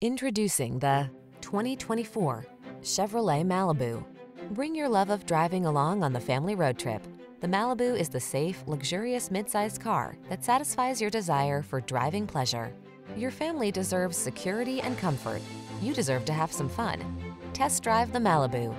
Introducing the 2024 Chevrolet Malibu. Bring your love of driving along on the family road trip. The Malibu is the safe, luxurious mid-sized car that satisfies your desire for driving pleasure. Your family deserves security and comfort. You deserve to have some fun. Test drive the Malibu.